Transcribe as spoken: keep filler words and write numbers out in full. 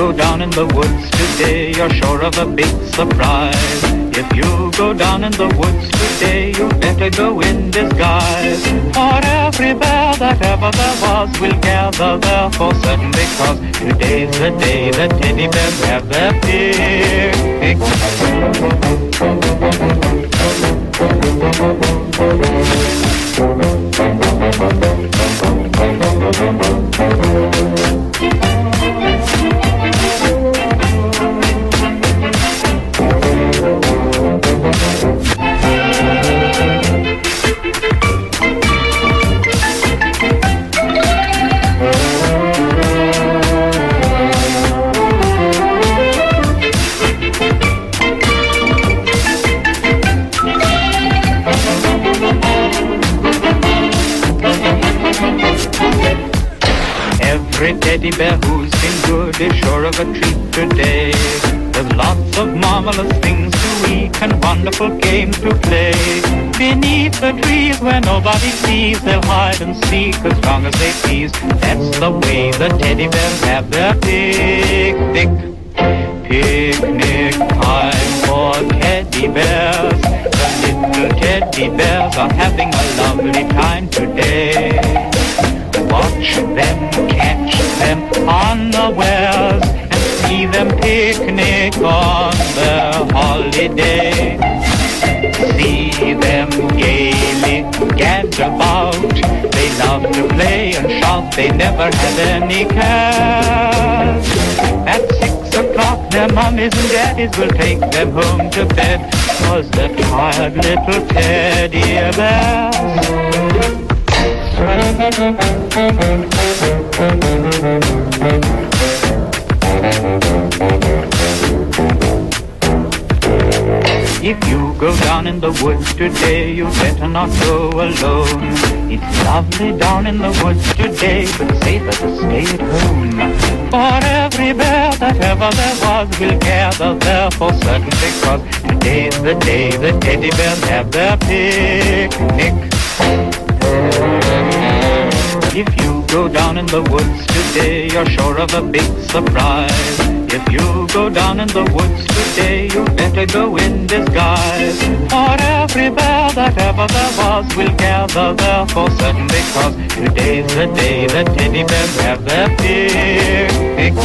go down in the woods today, you're sure of a big surprise. If you go down in the woods today, you better go in disguise. For every bear that ever there was will gather there for certain, because today's the day that teddy bears have their picnic. Every teddy bear who's been good is sure of a treat today. There's lots of marvelous things to eat and wonderful games to play. Beneath the trees where nobody sees, they'll hide and seek as long as they please. That's the way the teddy bears have their picnic. Picnic time for teddy bears. The little teddy bears are having a lovely time today. Watch them, catch them unawares, and see them picnic on their holiday. See them gaily gad about, they love to play and shout, they never had any cares. At six o'clock their mummies and daddies will take them home to bed, 'cause they're tired little teddy bears. If you go down in the woods today, you better not go alone. It's lovely down in the woods today, but safer to stay at home. For every bear that ever there was will gather there for certain, because today's the day the teddy bears have their picnic. If you go down in the woods today, you're sure of a big surprise. If you go down in the woods today, you better go in disguise. For every bear that ever there was will gather there for certain, because today's the day that teddy bears have their picnic.